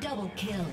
Double kill.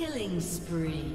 Killing spree.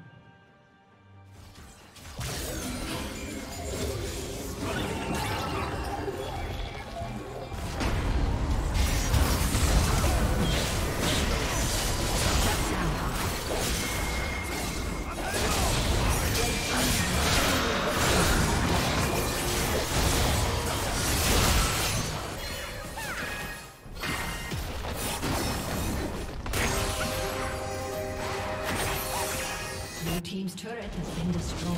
Team's turret has been destroyed.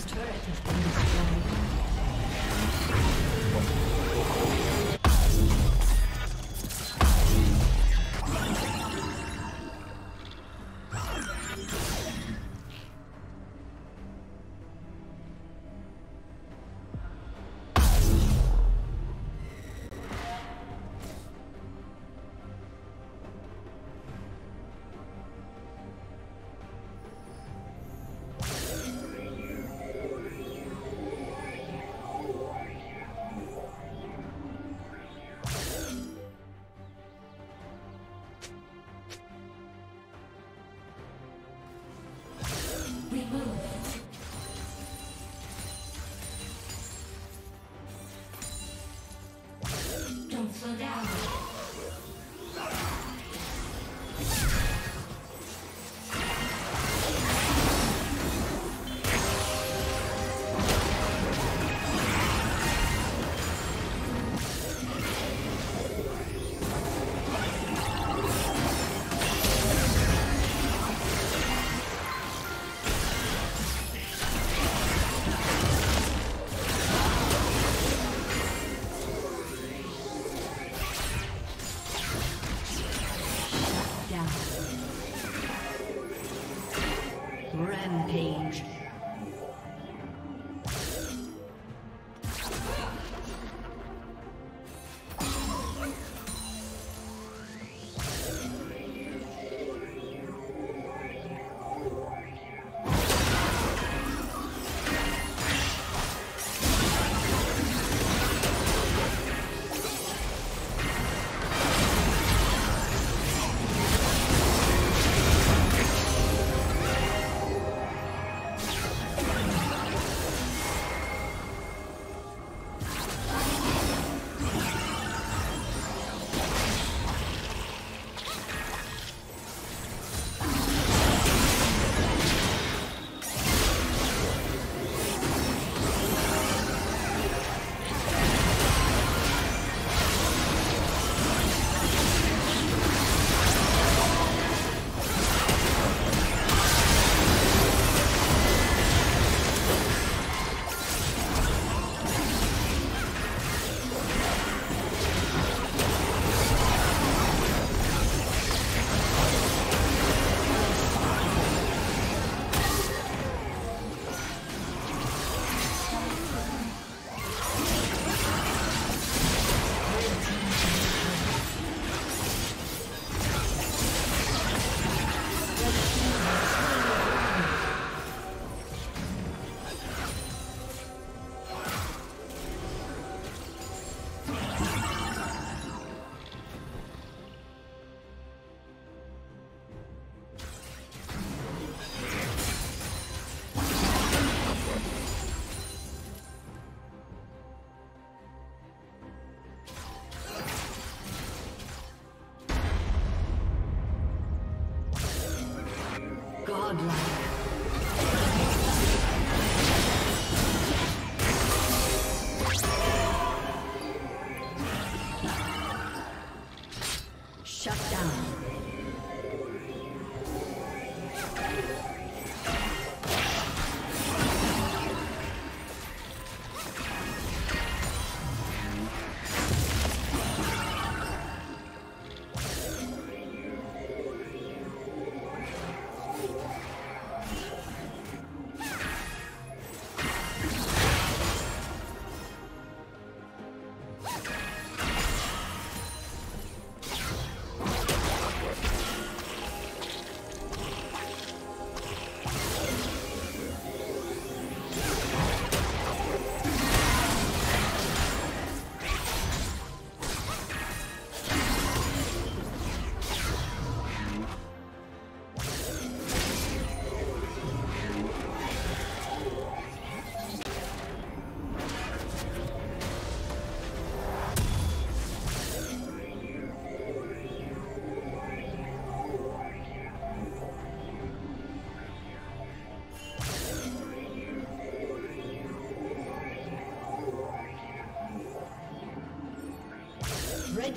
team's turret has been destroyed. Rampage. Shut down. Red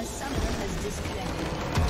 A summoner has disconnected.